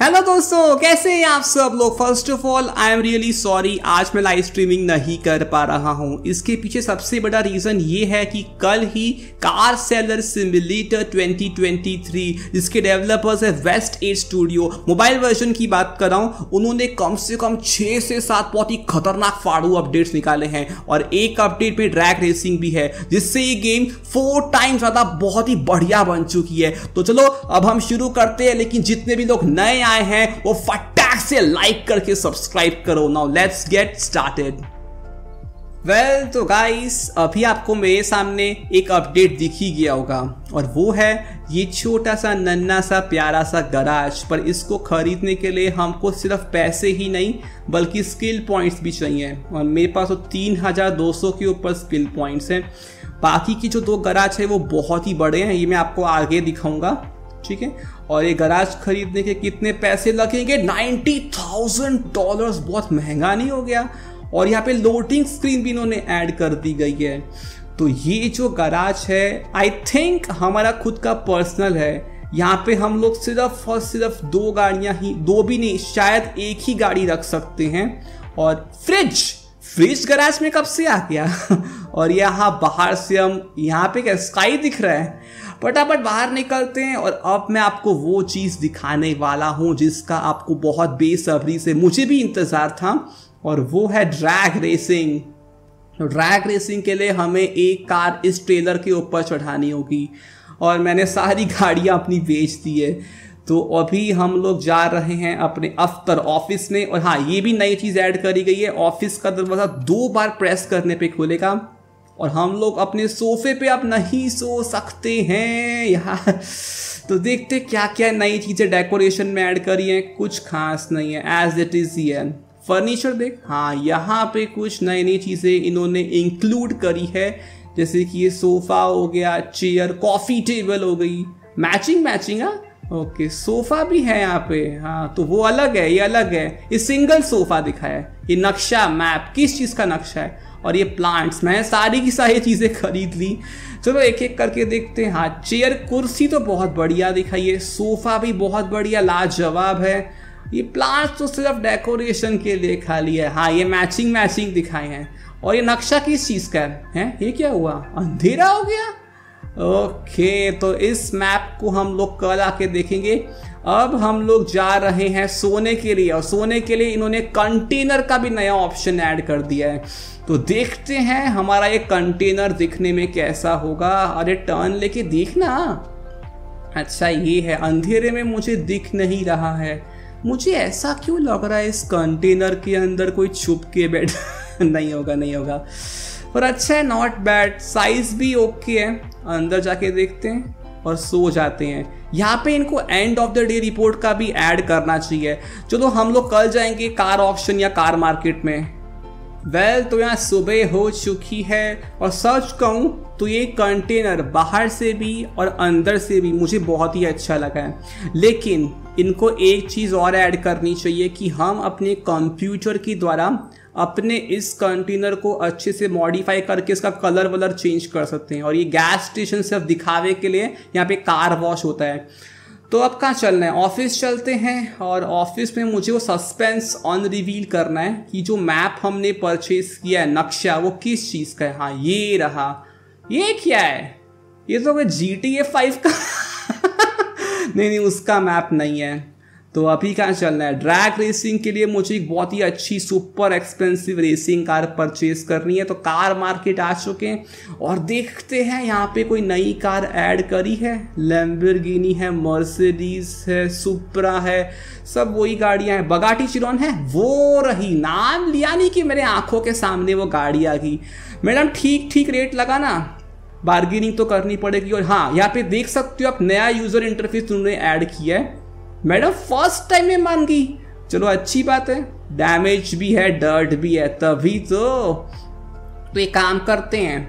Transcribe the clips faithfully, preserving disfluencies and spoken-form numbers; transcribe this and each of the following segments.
Hello दोस्तों, कैसे हैं आप सब लोग। First of all I am really sorry, आज मैं लाइव स्ट्रीमिंग नहीं कर पा रहा हूं। इसके पीछे सबसे बड़ा रीज़न ये है कि कल ही car seller simulator twenty twenty three, जिसके डेवलपर्स है West End Studio, mobile version की बात कर रहा हूं, उन्होंने कम से कम छः से सात बहुत ही खतरनाक फाड़ू अपडेट्स निकाले हैं और एक अपडेट में ड्रैग रेसिंग भी है, जिससे ये गेम फोर टाइम ज़्यादा बहुत ही बढ़िया बन चुकी है। तो चलो अब हम शुरू करते हैं, लेकिन जितने भी लोग नए आए हैं वो फटाक से लाइक करके सब्सक्राइब करो। Now let's get started. Well तो गाइस, अभी आपको मेरे सामने एक अपडेट दिख ही गया होगा और वो है ये छोटा सा नन्ना सा प्यारा सा गराज। पर इसको खरीदने के लिए हमको सिर्फ पैसे ही नहीं बल्कि स्किल पॉइंट्स भी चाहिए और मेरे पास तो तीन हजार दो सौ के ऊपर स्किल पॉइंट्स हैं। बाकी की जो दो गराज है वो बहुत ही बड़े हैं, ये मैं आपको आगे दिखाऊंगा, ठीक है। और ये गराज खरीदने के कितने पैसे लगेंगे? Ninety thousand dollars. बहुत महंगा नहीं हो गया? और यहाँ पे लोडिंग स्क्रीन भी इन्होंने ऐड कर दी गई है। तो ये जो गराज है आई थिंक हमारा खुद का पर्सनल है। यहाँ पे हम लोग सिर्फ और सिर्फ दो गाड़ियाँ ही, दो भी नहीं, शायद एक ही गाड़ी रख सकते हैं। और फ्रिज फ्रिज गराज में कब से आ गया? और यहाँ बाहर से हम, यहाँ पे क्या स्काई दिख रहा है? फटाफट बाहर निकलते हैं और अब मैं आपको वो चीज़ दिखाने वाला हूँ जिसका आपको बहुत बेसब्री से मुझे भी इंतज़ार था, और वो है ड्रैग रेसिंग। ड्रैग रेसिंग के लिए हमें एक कार इस ट्रेलर के ऊपर चढ़ानी होगी और मैंने सारी गाड़ियाँ अपनी बेच दी है। तो अभी हम लोग जा रहे हैं अपने अफ्तर ऑफिस में। और हाँ, ये भी नई चीज़ ऐड करी गई है, ऑफिस का दरवाज़ा दो बार प्रेस करने पर खुलेगा और हम लोग अपने सोफे पे आप नहीं सो सकते हैं यार। तो देखते क्या क्या नई चीज़ें डेकोरेशन में ऐड करी हैं। कुछ खास नहीं है, एज इट इज़ ही है। फर्नीचर देख, हाँ यहाँ पे कुछ नई नई चीज़ें इन्होंने इंक्लूड करी है, जैसे कि ये सोफ़ा हो गया, चेयर, कॉफ़ी टेबल हो गई, मैचिंग मैचिंग। हाँ ओके, सोफ़ा भी है यहाँ पे, हाँ तो वो अलग है, ये अलग है। ये सिंगल सोफ़ा दिखाया है, ये नक्शा मैप किस चीज़ का नक्शा है। और ये प्लांट्स, मैं सारी की सारी चीज़ें खरीद ली। चलो एक एक करके देखते हैं। हाँ चेयर, कुर्सी तो बहुत बढ़िया दिखाई है, सोफ़ा भी बहुत बढ़िया लाजवाब है। ये प्लांट्स तो सिर्फ डेकोरेशन के लिए खाली है। हाँ ये मैचिंग मैचिंग दिखाए हैं। और ये नक्शा किस चीज़ का है? हैं ये क्या हुआ, अंधेरा हो गया? ओके तो इस मैप को हम लोग कल आके देखेंगे। अब हम लोग जा रहे हैं सोने के लिए, और सोने के लिए इन्होंने कंटेनर का भी नया ऑप्शन ऐड कर दिया है। तो देखते हैं हमारा ये कंटेनर दिखने में कैसा होगा। अरे टर्न लेके देखना। अच्छा ये है, अंधेरे में मुझे दिख नहीं रहा है। मुझे ऐसा क्यों लग रहा है इस कंटेनर के अंदर कोई छुप के बैठा नहीं होगा, नहीं होगा। पर अच्छा है, नॉट बैड, साइज भी ओके है। अंदर जाके देखते हैं और सो जाते हैं। यहाँ पे इनको end of the day report का भी ऐड करना चाहिए। चलो हम लोग कल जाएंगे कार ऑक्शन या कार मार्केट में। वेल well, तो यहाँ सुबह हो चुकी है और सच कहूँ तो ये कंटेनर बाहर से भी और अंदर से भी मुझे बहुत ही अच्छा लगा है। लेकिन इनको एक चीज़ और ऐड करनी चाहिए कि हम अपने कंप्यूटर के द्वारा अपने इस कंटेनर को अच्छे से मॉडिफाई करके इसका कलर वलर चेंज कर सकते हैं। और ये गैस स्टेशन सिर्फ दिखावे के लिए यहाँ पे कार वॉश होता है। तो अब कहाँ चलना है? ऑफिस चलते हैं। और ऑफिस में मुझे वो सस्पेंस ऑन रिवील करना है कि जो मैप हमने परचेज किया है, नक्शा, वो किस चीज़ का है। हाँ ये रहा। ये क्या है? ये तो जी टी ए फाइव का नहीं नहीं, उसका मैप नहीं है। तो अभी कहाँ चलना है? ड्रैग रेसिंग के लिए मुझे एक बहुत ही अच्छी super expensive racing car purchase करनी है। तो कार मार्केट आ चुके हैं और देखते हैं यहाँ पे कोई नई कार ऐड करी है। लैम्बोर्गिनी है, मर्सिडीज है, सुप्रा है, सब वही गाड़ियाँ हैं। बगाटी चिरॉन है, वो रही। नाम लिया नहीं कि मेरे आँखों के सामने वो गाड़ी आ गई। मैडम ठीक ठीक रेट लगा ना, बार्गेनिंग तो करनी पड़ेगी। और हाँ यहाँ पे देख सकते हो आप, नया यूज़र इंटरफेस उन्होंने ऐड किया है। मैडम फर्स्ट टाइम में मान गई, चलो अच्छी बात है। डैमेज भी है, डर्ट भी है, तभी तो तो एक काम करते हैं,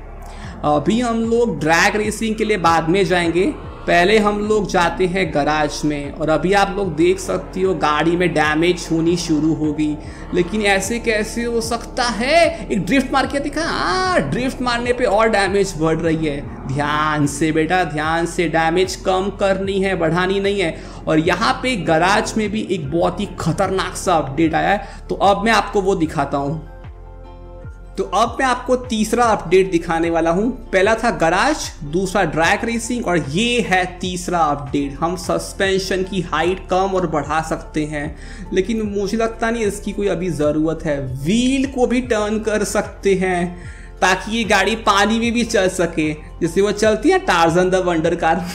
अभी हम लोग ड्रैग रेसिंग के लिए बाद में जाएंगे, पहले हम लोग जाते हैं गराज में। और अभी आप लोग देख सकती हो गाड़ी में डैमेज होनी शुरू होगी। लेकिन ऐसे कैसे हो सकता है? एक ड्रिफ्ट मार के दिखा, ड्रिफ्ट मारने पे और डैमेज बढ़ रही है। ध्यान से बेटा, ध्यान से, डैमेज कम करनी है, बढ़ानी नहीं है। और यहाँ पे गराज में भी एक बहुत ही खतरनाक सा अपडेट आया है, तो अब मैं आपको वो दिखाता हूँ। तो अब मैं आपको तीसरा अपडेट दिखाने वाला हूं। पहला था गराज, दूसरा ड्रैग रेसिंग, और ये है तीसरा अपडेट। हम सस्पेंशन की हाइट कम और बढ़ा सकते हैं, लेकिन मुझे लगता नहीं इसकी कोई अभी ज़रूरत है। व्हील को भी टर्न कर सकते हैं ताकि ये गाड़ी पानी में भी चल सके, जैसे वो चलती है Tarzan the wonder car.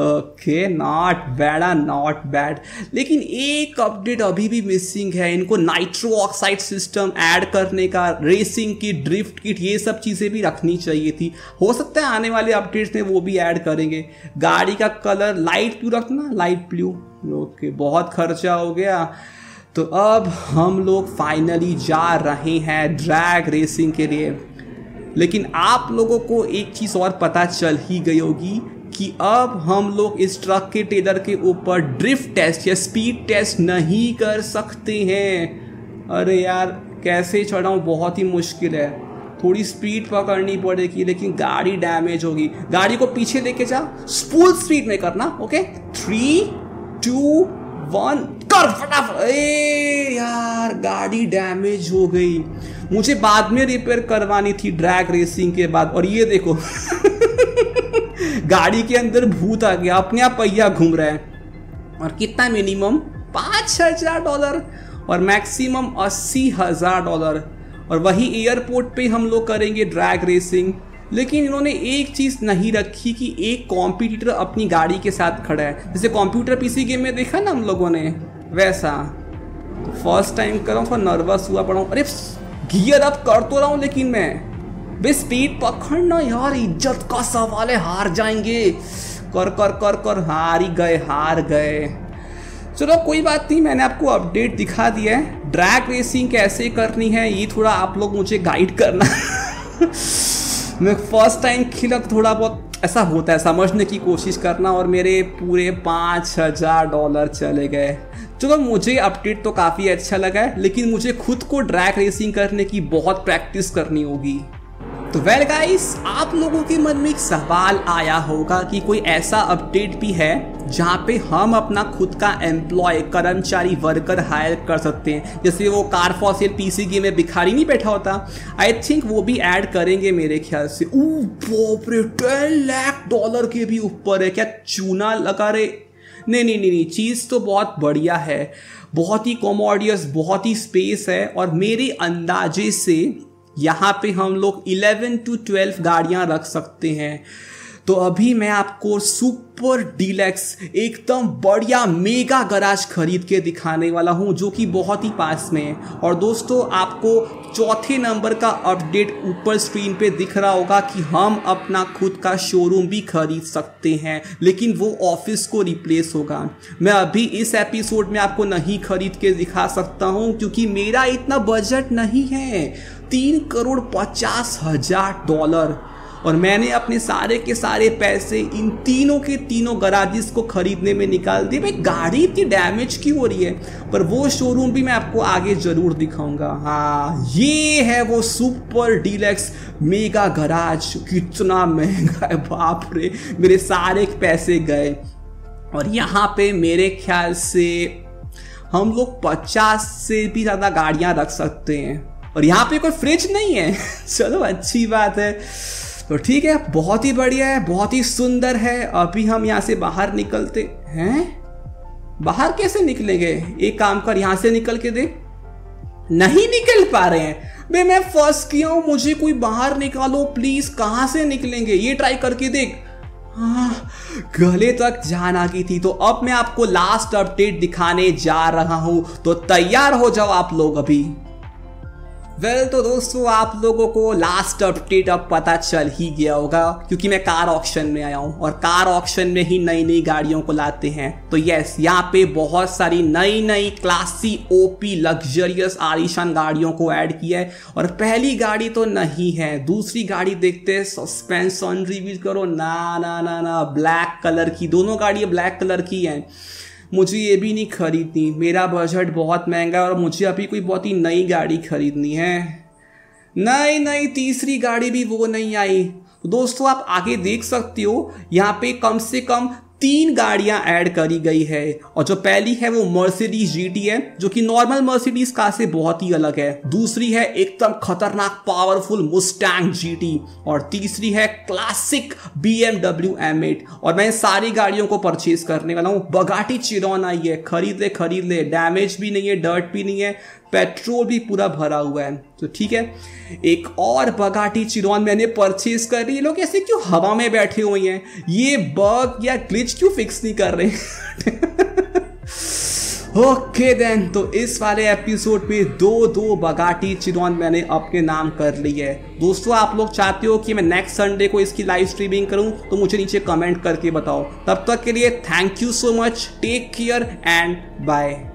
Okay, not bad ah not bad. लेकिन एक अपडेट अभी भी मिसिंग है, इनको नाइट्रो ऑक्साइड सिस्टम ऐड करने का, रेसिंग की ड्रिफ्ट किट, ये सब चीज़ें भी रखनी चाहिए थी। हो सकता है आने वाले अपडेट्स में वो भी ऐड करेंगे। गाड़ी का कलर लाइट ब्लू रखना, लाइट ब्लू। ओके, बहुत खर्चा हो गया। तो अब हम लोग फाइनली जा रहे हैं ड्रैग रेसिंग के लिए। लेकिन आप लोगों को एक चीज़ और पता चल ही गई होगी कि अब हम लोग इस ट्रक के टेलर के ऊपर ड्रिफ्ट टेस्ट या स्पीड टेस्ट नहीं कर सकते हैं। अरे यार, कैसे चढ़ाऊँ, बहुत ही मुश्किल है। थोड़ी स्पीड पकड़नी पड़ेगी, लेकिन गाड़ी डैमेज होगी। गाड़ी को पीछे लेके जा, फुल स्पीड में करना। ओके, थ्री टू वन कर फटाफट। ए यार, गाड़ी डैमेज हो गई। मुझे बाद में रिपेयर करवानी थी ड्रैग रेसिंग के बाद। और ये देखो, गाड़ी के अंदर भूत आ गया, अपने आप पहिया घूम रहा है। और कितना मिनिमम पाँच हज़ार डॉलर और मैक्सिमम अस्सी हज़ार डॉलर। और वही एयरपोर्ट पे हम लोग करेंगे ड्रैग रेसिंग। लेकिन इन्होंने एक चीज़ नहीं रखी कि एक कॉम्पिटिटर अपनी गाड़ी के साथ खड़ा है, जैसे कंप्यूटर पीसी गेम में देखा ना हम लोगों ने, वैसा। तो फर्स्ट टाइम कर रहा हूँ, थोड़ा नर्वस हुआ पड़ा हूँ। अरे गियर अप कर तो रहा हूँ, लेकिन मैं बे स्पीड पकड़ना यार, इज्जत का सवाल है, हार जाएंगे। कर कर कर कर हार ही गए, हार गए। चलो कोई बात नहीं, मैंने आपको अपडेट दिखा दिया है। ड्रैग रेसिंग कैसे करनी है ये थोड़ा आप लोग मुझे गाइड करना। मैं फर्स्ट टाइम खिलक, थोड़ा बहुत ऐसा होता है, समझने की कोशिश करना। और मेरे पूरे पाँच हज़ार डॉलर चले गए। चलो, मुझे अपडेट तो काफ़ी अच्छा लगा है, लेकिन मुझे खुद को ड्रैग रेसिंग करने की बहुत प्रैक्टिस करनी होगी। तो वेल गाइस, आप लोगों के मन में एक सवाल आया होगा कि कोई ऐसा अपडेट भी है जहाँ पे हम अपना खुद का एम्प्लॉय, कर्मचारी, वर्कर हायर कर सकते हैं, जैसे वो car for sale PC game में भिखारी नहीं बैठा होता। आई थिंक वो भी ऐड करेंगे मेरे ख्याल से। ओ बाप रे, दस लाख डॉलर के भी ऊपर है, क्या चूना लगा रे। नहीं नहीं नहीं, नहीं चीज़ तो बहुत बढ़िया है, बहुत ही कॉमोडियस, बहुत ही स्पेस है। और मेरे अंदाजे से यहाँ पे हम लोग ग्यारह टू बारह गाड़ियाँ रख सकते हैं। तो अभी मैं आपको सुपर डीलक्स, एकदम बढ़िया मेगा गराज खरीद के दिखाने वाला हूँ, जो कि बहुत ही पास में है। और दोस्तों, आपको चौथे नंबर का अपडेट ऊपर स्क्रीन पे दिख रहा होगा कि हम अपना खुद का शोरूम भी खरीद सकते हैं, लेकिन वो ऑफिस को रिप्लेस होगा। मैं अभी इस एपिसोड में आपको नहीं खरीद के दिखा सकता हूँ, क्योंकि मेरा इतना बजट नहीं है, तीन करोड़ पचास हजार डॉलर। और मैंने अपने सारे के सारे पैसे इन तीनों के तीनों गराजिस को खरीदने में निकाल दिए। भाई, गाड़ी इतनी डैमेज क्यों हो रही है? पर वो शोरूम भी मैं आपको आगे ज़रूर दिखाऊंगा। हाँ, ये है वो सुपर डीलक्स मेगा गराज। कितना महंगा है, बाप रे, मेरे सारे पैसे गए। और यहाँ पे मेरे ख्याल से हम लोग पचास से भी ज़्यादा गाड़ियाँ रख सकते हैं। और यहाँ पे कोई फ्रिज नहीं है। चलो, अच्छी बात है। तो ठीक है, बहुत ही बढ़िया है, बहुत ही सुंदर है। अभी हम यहाँ से बाहर निकलते हैं। बाहर कैसे निकलेंगे? एक काम कर, यहाँ से निकल के देख। नहीं निकल पा रहे हैं बे, मैं फंस किया हूँ, मुझे कोई बाहर निकालो प्लीज। कहाँ से निकलेंगे? ये ट्राई करके देख। हाँ, गले तक जान आ गई थी। तो अब मैं आपको लास्ट अपडेट दिखाने जा रहा हूँ, तो तैयार हो जाओ आप लोग अभी। वेल well, तो दोस्तों, आप लोगों को लास्ट अपडेट अब पता चल ही गया होगा, क्योंकि मैं कार ऑक्शन में आया हूँ और कार ऑक्शन में ही नई नई गाड़ियों को लाते हैं। तो यस, यहाँ पे बहुत सारी नई नई क्लासी, ओपी, लग्जरियस, आलीशान गाड़ियों को ऐड किया है। और पहली गाड़ी तो नहीं है, दूसरी गाड़ी देखते हैं। सस्पेंशन रिवील करो। ना ना ना ना, ब्लैक कलर की दोनों गाड़ियाँ ब्लैक कलर की हैं। मुझे ये भी नहीं खरीदनी, मेरा बजट बहुत महंगा है और मुझे अभी कोई बहुत ही नई गाड़ी खरीदनी है। नहीं नहीं तीसरी गाड़ी भी वो नहीं आई। दोस्तों आप आगे देख सकते हो यहाँ पे कम से कम तीन गाड़ियां ऐड करी गई है और जो पहली है वो मर्सिडीज जीटी है जो कि नॉर्मल मर्सिडीज कार से बहुत ही अलग है। दूसरी है एकदम खतरनाक पावरफुल मुस्टैंग जीटी और तीसरी है क्लासिक बीएमडब्ल्यू एम एट। और मैं सारी गाड़ियों को परचेज करने वाला हूँ। बगाटी चिरॉन आई है, खरीद ले खरीद ले, डैमेज भी नहीं है, डर्ट भी नहीं है, पेट्रोल भी पूरा भरा हुआ है तो ठीक है। एक और बगाटी चिरॉन मैंने परचेज कर ली। ये लोग ऐसे क्यों हवा में बैठे हुए हैं, ये बग या ग्लिच क्यों फिक्स नहीं कर रहे। ओके देन तो इस वाले एपिसोड में दो दो बगाटी चिरॉन मैंने अपने नाम कर ली है। दोस्तों आप लोग चाहते हो कि मैं नेक्स्ट संडे को इसकी लाइव स्ट्रीमिंग करूं तो मुझे नीचे कमेंट करके बताओ। तब तक के लिए thank you so much, take care and bye.